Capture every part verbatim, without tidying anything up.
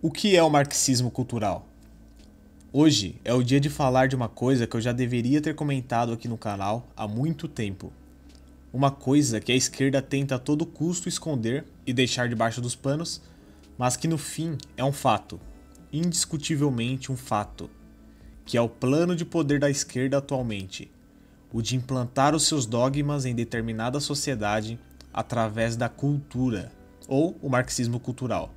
O que é o marxismo cultural? Hoje é o dia de falar de uma coisa que eu já deveria ter comentado aqui no canal há muito tempo. Uma coisa que a esquerda tenta a todo custo esconder e deixar debaixo dos panos, mas que no fim é um fato, indiscutivelmente um fato, que é o plano de poder da esquerda atualmente, o de implantar os seus dogmas em determinada sociedade através da cultura, ou o marxismo cultural.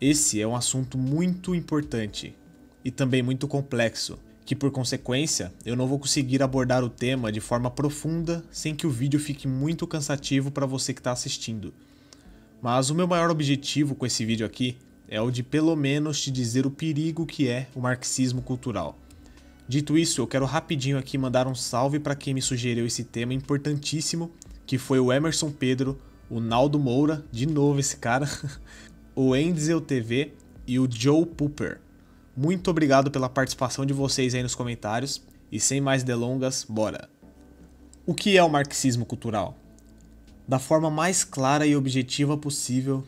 Esse é um assunto muito importante e também muito complexo, que por consequência eu não vou conseguir abordar o tema de forma profunda sem que o vídeo fique muito cansativo para você que está assistindo. Mas o meu maior objetivo com esse vídeo aqui é o de pelo menos te dizer o perigo que é o marxismo cultural. Dito isso, eu quero rapidinho aqui mandar um salve para quem me sugeriu esse tema importantíssimo, que foi o Emerson Pedro, o Naldo Moura, de novo esse cara, o Enzel T V e o Joe Pooper. Muito obrigado pela participação de vocês aí nos comentários e sem mais delongas, bora! O que é o marxismo cultural? Da forma mais clara e objetiva possível,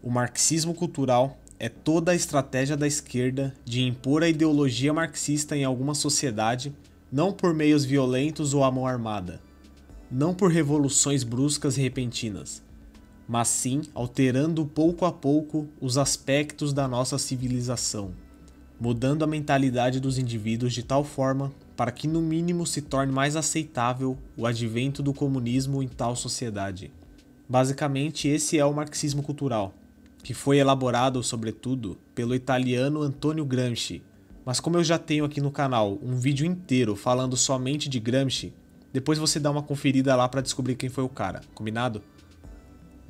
o marxismo cultural é toda a estratégia da esquerda de impor a ideologia marxista em alguma sociedade, não por meios violentos ou à mão armada, não por revoluções bruscas e repentinas, mas sim alterando pouco a pouco os aspectos da nossa civilização, mudando a mentalidade dos indivíduos de tal forma para que no mínimo se torne mais aceitável o advento do comunismo em tal sociedade. Basicamente esse é o marxismo cultural, que foi elaborado sobretudo pelo italiano Antonio Gramsci, mas como eu já tenho aqui no canal um vídeo inteiro falando somente de Gramsci, depois você dá uma conferida lá para descobrir quem foi o cara, combinado?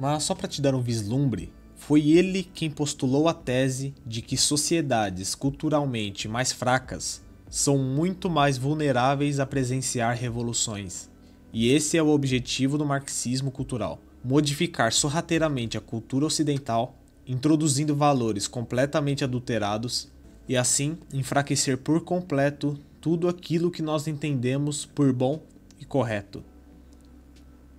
Mas só para te dar um vislumbre, foi ele quem postulou a tese de que sociedades culturalmente mais fracas são muito mais vulneráveis a presenciar revoluções. E esse é o objetivo do marxismo cultural: modificar sorrateiramente a cultura ocidental, introduzindo valores completamente adulterados e assim enfraquecer por completo tudo aquilo que nós entendemos por bom e correto.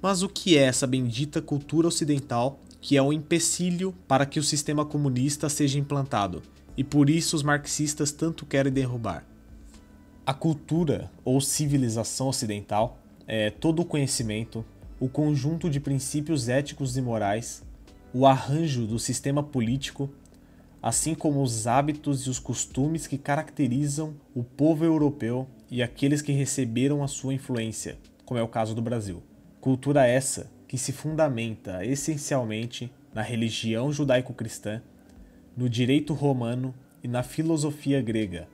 Mas o que é essa bendita cultura ocidental que é um empecilho para que o sistema comunista seja implantado e por isso os marxistas tanto querem derrubar? A cultura ou civilização ocidental é todo o conhecimento, o conjunto de princípios éticos e morais, o arranjo do sistema político, assim como os hábitos e os costumes que caracterizam o povo europeu e aqueles que receberam a sua influência, como é o caso do Brasil. Cultura essa que se fundamenta essencialmente na religião judaico-cristã, no direito romano e na filosofia grega,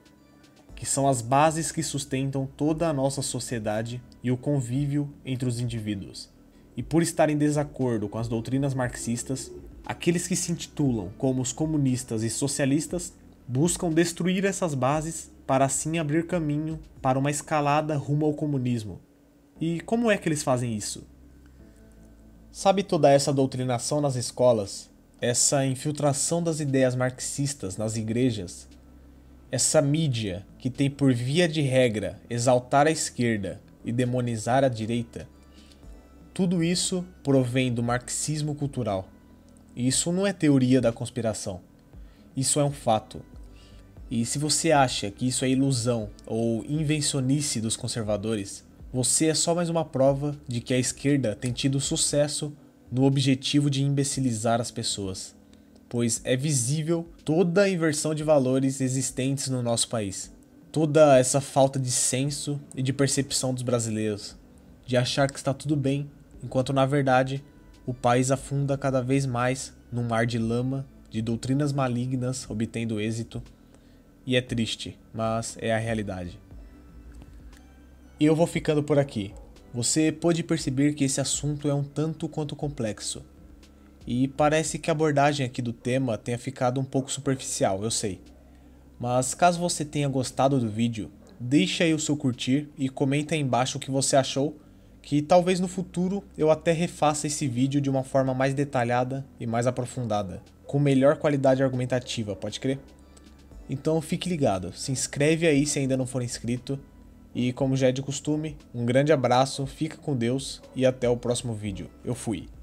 que são as bases que sustentam toda a nossa sociedade e o convívio entre os indivíduos. E por estar em desacordo com as doutrinas marxistas, aqueles que se intitulam como os comunistas e socialistas buscam destruir essas bases para assim abrir caminho para uma escalada rumo ao comunismo. E como é que eles fazem isso? Sabe toda essa doutrinação nas escolas? Essa infiltração das ideias marxistas nas igrejas? Essa mídia que tem por via de regra exaltar a esquerda e demonizar a direita? Tudo isso provém do marxismo cultural. E isso não é teoria da conspiração. Isso é um fato. E se você acha que isso é ilusão ou invencionice dos conservadores, você é só mais uma prova de que a esquerda tem tido sucesso no objetivo de imbecilizar as pessoas, pois é visível toda a inversão de valores existentes no nosso país, toda essa falta de senso e de percepção dos brasileiros, de achar que está tudo bem, enquanto na verdade o país afunda cada vez mais num mar de lama, de doutrinas malignas obtendo êxito, e é triste, mas é a realidade. E eu vou ficando por aqui. Você pôde perceber que esse assunto é um tanto quanto complexo. E parece que a abordagem aqui do tema tenha ficado um pouco superficial, eu sei. Mas caso você tenha gostado do vídeo, deixa aí o seu curtir e comenta aí embaixo o que você achou, que talvez no futuro eu até refaça esse vídeo de uma forma mais detalhada e mais aprofundada, com melhor qualidade argumentativa, pode crer? Então fique ligado, se inscreve aí se ainda não for inscrito. E como já é de costume, um grande abraço, fica com Deus e até o próximo vídeo. Eu fui!